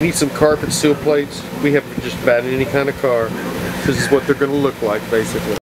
Need some carpet seal plates. We have just about any kind of car. This is what they're going to look like, basically.